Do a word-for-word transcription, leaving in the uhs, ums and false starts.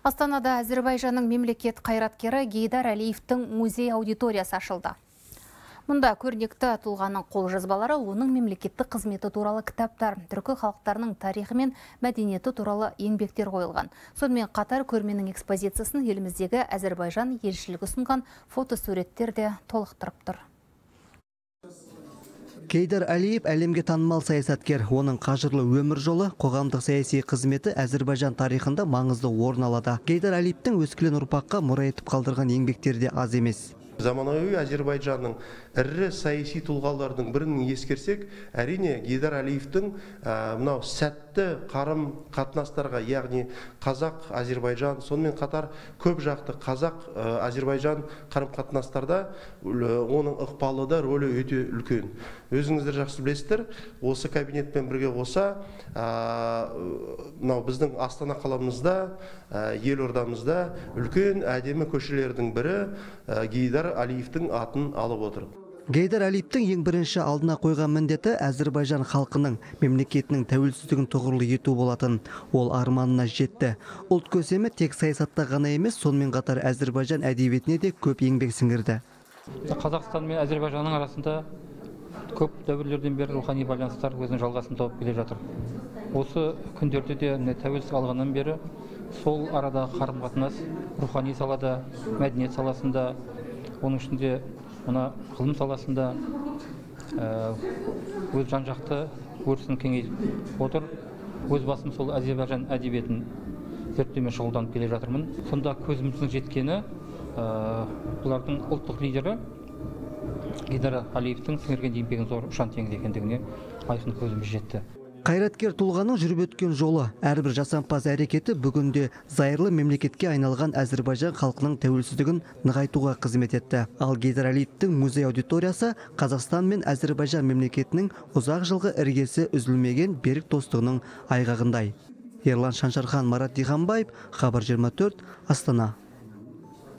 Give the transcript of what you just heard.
Астанада Азербайжанның мемлекет қайраткері Гейдар Алиевтің музей аудиториясы ашылды. Мұнда көрнекті тұлғаның қолжазбалары, оның мемлекеттік қызметі туралы кітаптар, түркі халықтарының тарихы мен мәдениеті туралы еңбектер қойылған. Сонымен қатар көрменің экспозициясын еліміздегі Азербайжан елшілігі ұсынған фотосуреттер де толықтырып тұр. Heydar Aliyev әлемге танымал саясаткер, оның қажырлы өмір жолы, қоғамдық саяси қызметі Әзербайжан тарихында маңызды орын алады. Heydar Aliyevтің өскелең ұрпаққа мұра етіп қалдырған еңбектері де аз емес. Заманауи Әзербайжанның ірі саяси тұлғалардың бірін ескерсек, әрине Heydar Aliyevтің мынау сәтті қарым қатынастарға, яғни Қазақ-Азербайжан, сонымен қатар көп жақты Қазақ-Азербайжан қарым қатынастарда оның ықпалы да рөлі өте үлкен. Өзіңіздер жақсы білесіздер, осы кабинетпен бірге қоса, біздің Астана қаламызда, елордамызда үлкен әдемі көшелердің бірі Heydar Aliyevтің атын алып отыр. Heydar Aliyevтің ең бірінші алдына қойған міндеті Әзербайжан халқының мемлекетінің тәуелсіздігін тұғырлы ету болатын. Ол арманына жетті. Ұлт көсемі тек саясатта ғана емес, сонымен қатар Әзербайжан әдебиетіне де көп еңбек сіңірді. Қазақстан мен Әзербайжанның арасында көп дәуірлерден бері рухани байланыстар өзінің жалғасын тауып келе жатыр. Осы күндерде де тәуелсіздік алғаннан бері сол арада қарым-қатынас рухани салада, мәдениет саласында, оның ішінде мына ғылым саласында өз жан-жақты өрісін кеңейтіп отыр. Өз басым сол Әзербайжан әдебиетін зерттеумен шұғылданып келе жатырмын. Сонда көзіміздің жеткені бұлардың ұлттық лидері Heydar Aliyevтің сіңірген еңбегін зор ұшан теңіз екендігіне айқын көзіміз жетті. Қайраткер тұлғаның жүріп өткен жолы, әрбір жасампаз әрекеті бүгінде зайырлы мемлекетке айналған Әзербайжан халқының тәуелсіздігін нығайтуға қызмет етті. Ал Heydar Aliyevтің музей аудиториясы Қазақстан мен Әзербайжан мемлекетінің ұзақ жылғы іргесі үзілмеген берік достығының айғағындай. Erlan Шаншархан Маратбаев, Хабар жиырма төрт, Астана.